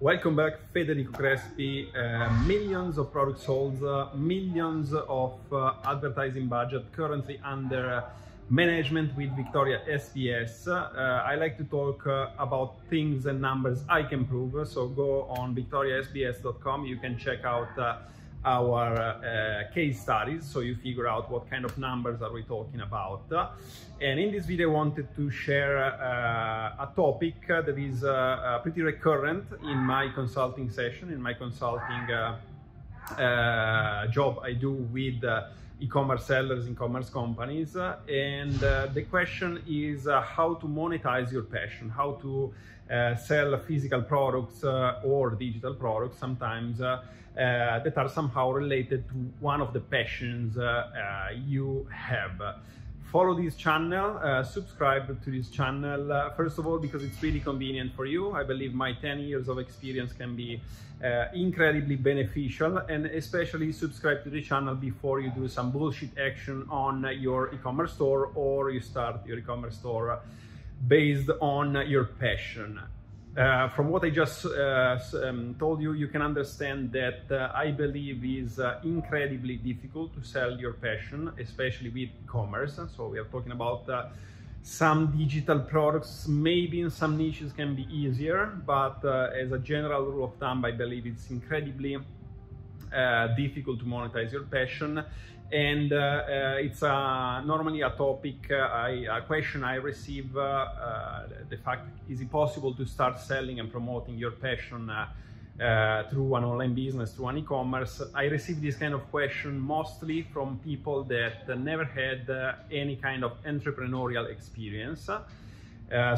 Welcome back, Federico Crespi. Millions of products sold, millions of advertising budget currently under management with Victoria SBS. I like to talk about things and numbers I can prove, so go on victoriasbs.com. You can check out our case studies, so you figure out what kind of numbers are we talking about. And in this video I wanted to share a topic that is pretty recurrent in my consulting session, in my consulting job I do with e-commerce sellers, e-commerce companies, and the question is how to monetize your passion, how to sell physical products or digital products sometimes that are somehow related to one of the passions you have. Follow this channel, subscribe to this channel, first of all because it's really convenient for you. I believe my 10 years of experience can be incredibly beneficial, and especially subscribe to the channel before you do some bullshit action on your e-commerce store, or you start your e-commerce store based on your passion. From what I just told you, you can understand that I believe is incredibly difficult to sell your passion, especially with e-commerce. So we are talking about some digital products, maybe in some niches can be easier, but as a general rule of thumb, I believe it's incredibly difficult to monetize your passion. And it's normally a topic, a question I receive, the fact, is it possible to start selling and promoting your passion through an online business, through an e-commerce? I receive this kind of question mostly from people that never had any kind of entrepreneurial experience.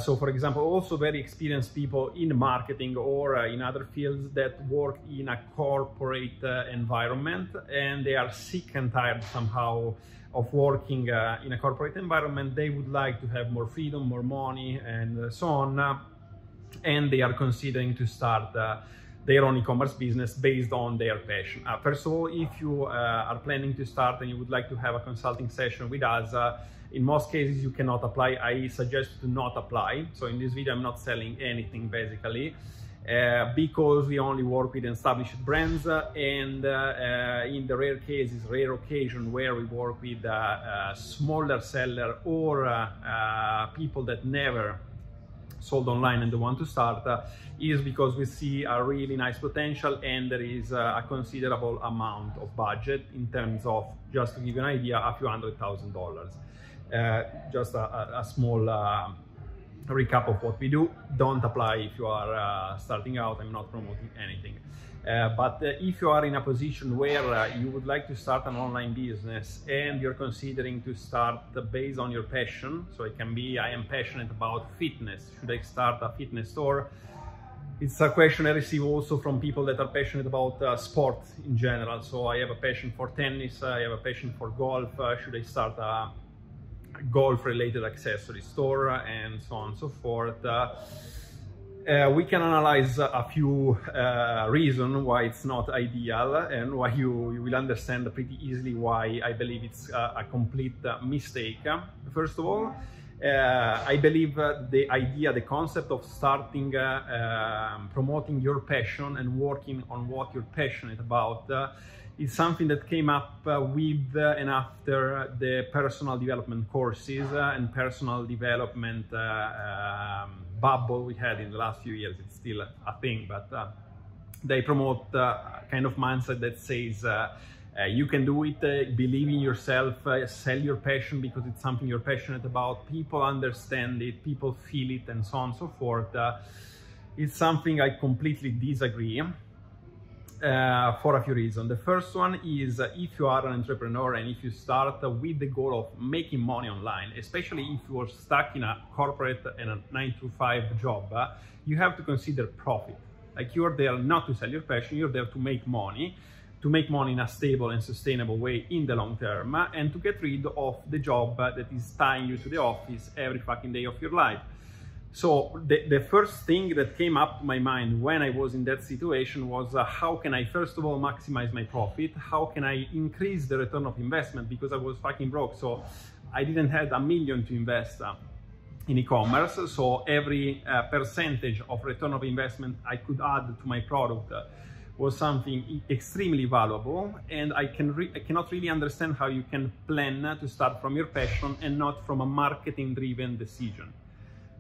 So for example, also very experienced people in marketing or in other fields that work in a corporate environment, and they are sick and tired somehow of working in a corporate environment. They would like to have more freedom, more money, and so on, and they are considering to start their own e-commerce business based on their passion. First of all, if you are planning to start and you would like to have a consulting session with us, in most cases you cannot apply. I suggest to not apply. So in this video I'm not selling anything basically, because we only work with established brands, and in the rare cases, rare occasion where we work with a smaller seller or people that never sold online and they want to start, is because we see a really nice potential, and there is a considerable amount of budget in terms of, just to give you an idea, a few $100,000. Just a small recap of what we do. Don't apply if you are starting out. I'm not promoting anything. But if you are in a position where you would like to start an online business and you're considering to start based on your passion, so it can be, I am passionate about fitness, should I start a fitness store? It's a question I receive also from people that are passionate about sport in general. So I have a passion for tennis, I have a passion for golf, should I start a golf related accessory store, and so on and so forth. We can analyze a few reasons why it's not ideal, and why you will understand pretty easily why I believe it's a complete mistake. First of all, I believe the idea, the concept of starting promoting your passion and working on what you're passionate about is something that came up with and after the personal development courses and personal development bubble we had in the last few years. It's still a thing, but they promote a kind of mindset that says you can do it, believe in yourself, sell your passion because it's something you're passionate about, people understand it, people feel it, and so on and so forth. It's something I completely disagree. For a few reasons. The first one is if you are an entrepreneur and if you start with the goal of making money online, especially if you are stuck in a corporate and a 9-to-5 job, you have to consider profit. Like, you're there not to sell your passion, you're there to make money in a stable and sustainable way in the long term, and to get rid of the job that is tying you to the office every fucking day of your life. So the first thing that came up to my mind when I was in that situation was how can I first of all maximize my profit? How can I increase the return of investment? Because I was fucking broke, so I didn't have $1 million to invest. in e-commerce. So every percentage of return of investment I could add to my product was something extremely valuable, and I cannot really understand how you can plan to start from your passion and not from a marketing driven decision.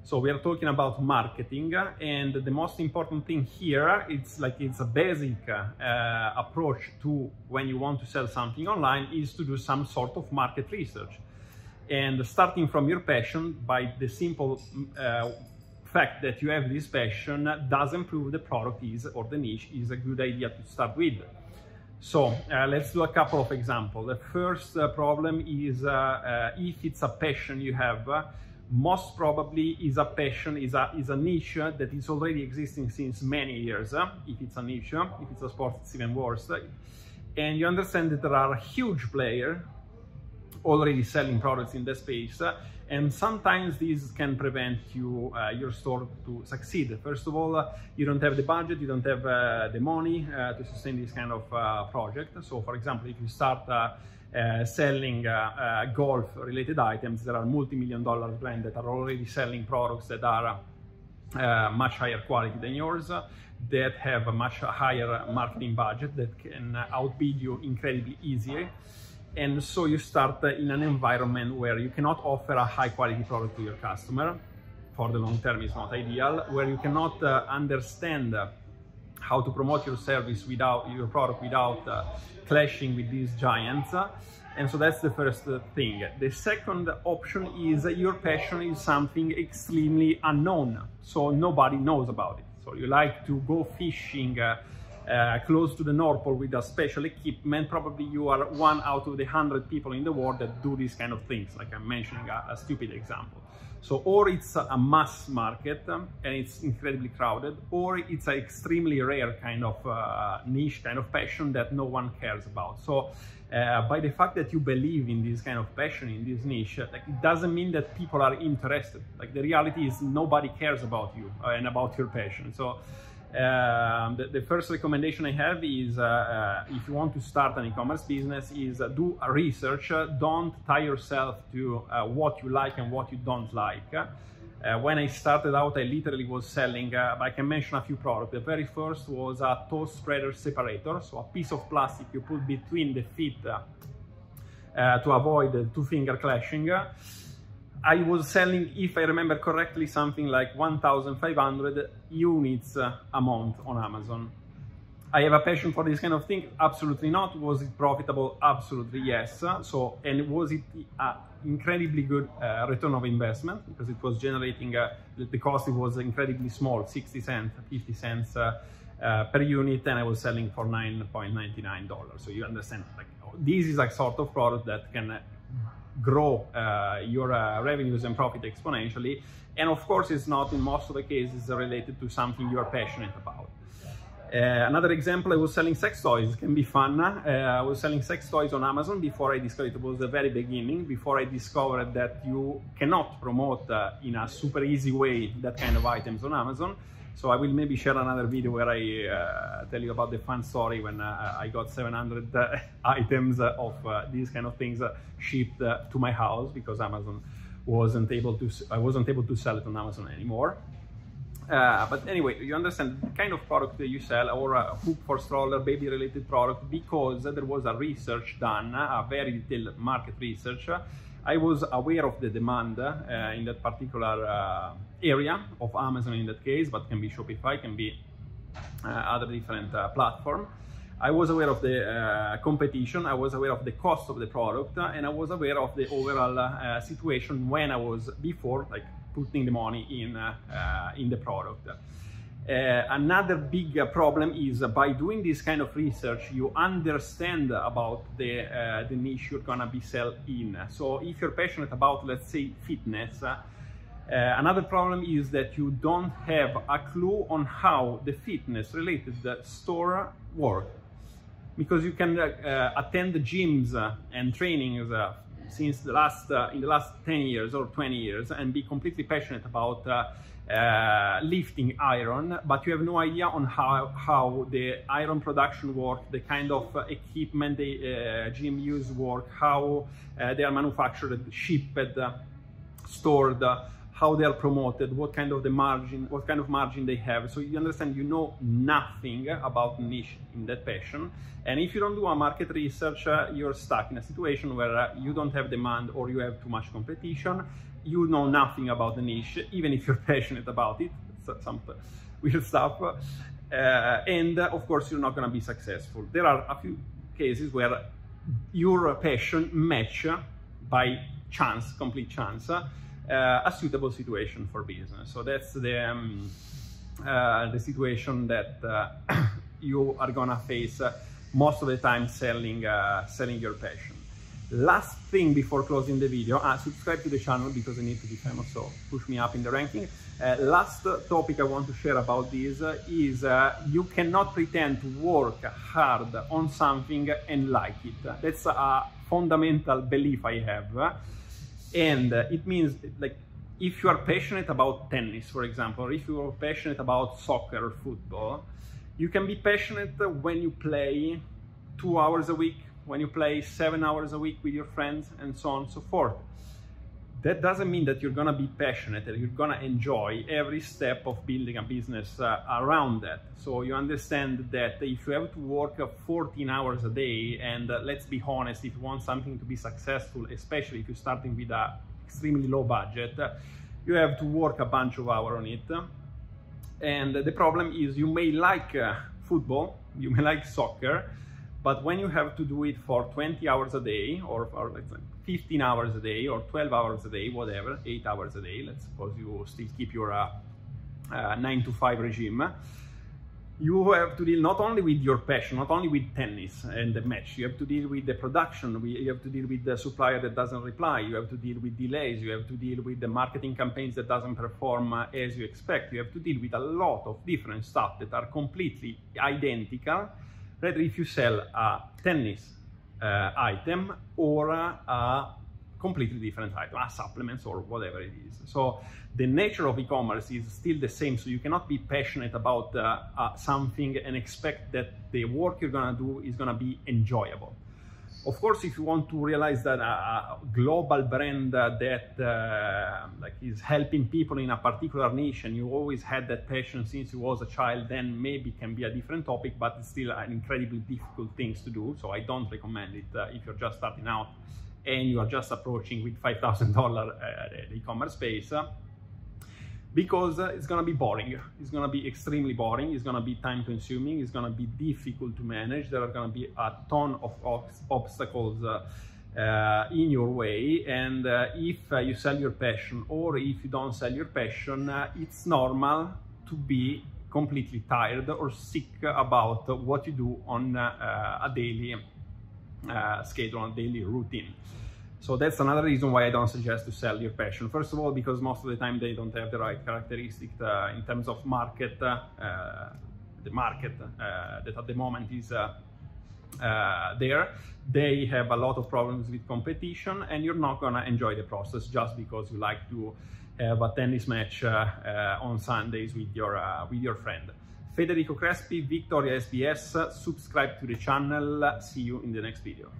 So we are talking about marketing, and the most important thing here, it's a basic approach to when you want to sell something online, is to do some sort of market research. And starting from your passion, by the simple fact that you have this passion, doesn't prove the product is or the niche is a good idea to start with. So let's do a couple of examples. The first problem is if it's a passion you have, most probably is a passion, is a niche that is already existing since many years. If it's a niche, if it's a sport, it's even worse. And you understand that there are a huge player already selling products in the space, and sometimes these can prevent you, your store to succeed. First of all, you don't have the budget, you don't have the money to sustain this kind of project. So for example, if you start selling golf related items, there are multi-million dollar brands that are already selling products that are much higher quality than yours, that have a much higher marketing budget, that can outbid you incredibly easily. And so you start in an environment where you cannot offer a high quality product to your customer. For the long term, it's not ideal, where you cannot understand how to promote your service, without your product, without clashing with these giants. And so that's the first thing. The second option is your passion is something extremely unknown, so nobody knows about it. So you like to go fishing close to the North Pole with a special equipment. Probably you are one out of the 100 people in the world that do these kind of things, like I'm mentioning a stupid example. So, or it's a mass market and it's incredibly crowded, or it's an extremely rare kind of niche, kind of passion that no one cares about. So by the fact that you believe in this kind of passion, in this niche, like, it doesn't mean that people are interested. Like, the reality is nobody cares about you and about your passion. So the first recommendation I have is, if you want to start an e-commerce business, is do a research. Don't tie yourself to what you like and what you don't like. When I started out, I literally was selling, I can mention a few products. The very first was a toe spreader separator, so a piece of plastic you put between the feet to avoid the two finger clashing. I was selling, if I remember correctly, something like 1,500 units a month on Amazon. I have a passion for this kind of thing? Absolutely not. Was it profitable? Absolutely yes. So, and was it an incredibly good return of investment? Because it was generating, the cost it was incredibly small, 60 cents, 50 cents per unit, and I was selling for $9.99. So you understand, like, this is a sort of product that can grow your revenues and profit exponentially, and of course it's not, in most of the cases, related to something you are passionate about. Another example, I was selling sex toys. It can be fun. I was selling sex toys on Amazon before I discovered, it was the very beginning, before I discovered that you cannot promote in a super easy way that kind of items on Amazon. So I will maybe share another video where I tell you about the fun story when I got 700 items of these kind of things shipped to my house, because Amazon wasn't able to, I wasn't able to sell it on Amazon anymore. But anyway, you understand the kind of product that you sell, or a hoop for stroller, baby related product, because there was a research done, a very detailed market research. I was aware of the demand in that particular area of Amazon in that case, but can be Shopify, can be other different platform. I was aware of the competition, I was aware of the cost of the product, and I was aware of the overall situation when I was before, like, putting the money in the product. Another big problem is, by doing this kind of research, you understand about the niche you're gonna be selling in. So if you're passionate about, let's say, fitness, another problem is that you don't have a clue on how the fitness related store work, because you can attend the gyms and trainings since the last in the last 10 years or 20 years and be completely passionate about lifting iron, but you have no idea on how the iron production work, the kind of equipment the gym use work, how they are manufactured, shipped, stored, how they are promoted, what kind of margin they have. So you understand, you know nothing about niche in that passion. And if you don't do a market research, you're stuck in a situation where you don't have demand or you have too much competition. You know nothing about the niche, even if you're passionate about it, some weird stuff. And of course, you're not gonna be successful. There are a few cases where your passion match by chance, complete chance, a suitable situation for business. So that's the situation that you are gonna face most of the time selling, selling your passion. Last thing before closing the video, subscribe to the channel because I need to be famous, so push me up in the ranking. Last topic I want to share about this is you cannot pretend to work hard on something and like it. That's a fundamental belief I have. And it means, like, if you are passionate about tennis, for example, or if you are passionate about soccer or football, you can be passionate when you play 2 hours a week, when you play 7 hours a week with your friends, and so on and so forth. That doesn't mean that you're gonna be passionate, that you're gonna enjoy every step of building a business around that. So you understand that if you have to work 14 hours a day, and let's be honest, if you want something to be successful, especially if you're starting with an extremely low budget, you have to work a bunch of hours on it. And the problem is you may like football, you may like soccer, but when you have to do it for 20 hours a day, or let's say 15 hours a day, or 12 hours a day, whatever, 8 hours a day, let's suppose you still keep your 9-to-5 regime, you have to deal not only with your passion, not only with tennis and the match, you have to deal with the production, you have to deal with the supplier that doesn't reply, you have to deal with delays, you have to deal with the marketing campaigns that doesn't perform as you expect, you have to deal with a lot of different stuff that are completely identical, whether if you sell a tennis item or a completely different item, supplements or whatever it is. So the nature of e-commerce is still the same. So you cannot be passionate about something and expect that the work you're gonna do is gonna be enjoyable. Of course, if you want to realize that a global brand that like is helping people in a particular niche, and you always had that passion since you was a child, then maybe it can be a different topic, but it's still an incredibly difficult thing to do. So I don't recommend it if you're just starting out and you are just approaching with $5,000 the e-commerce space, because it's gonna be boring. It's gonna be extremely boring. It's gonna be time consuming. It's gonna be difficult to manage. There are gonna be a ton of obstacles in your way. And if you sell your passion, or if you don't sell your passion, it's normal to be completely tired or sick about what you do on a daily schedule, on a daily routine. So that's another reason why I don't suggest to sell your passion. First of all, because most of the time they don't have the right characteristics in terms of market, the market that at the moment is there. They have a lot of problems with competition, and you're not gonna enjoy the process just because you like to have a tennis match on Sundays with your friend. Federico Crespi, Victoria SBS, subscribe to the channel. See you in the next video.